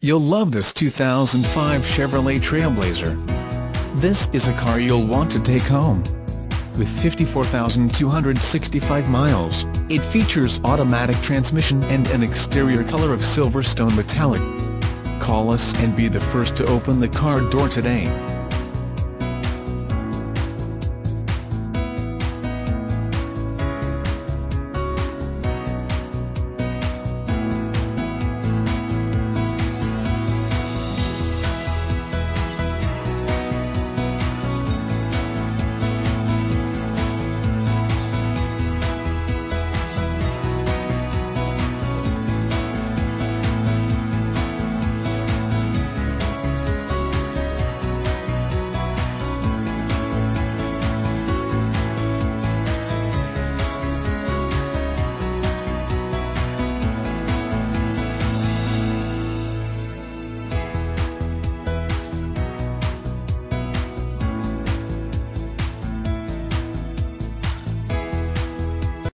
You'll love this 2005 Chevrolet Trailblazer. This is a car you'll want to take home. With 54,265 miles, it features automatic transmission and an exterior color of Silverstone Metallic. Call us and be the first to open the car door today.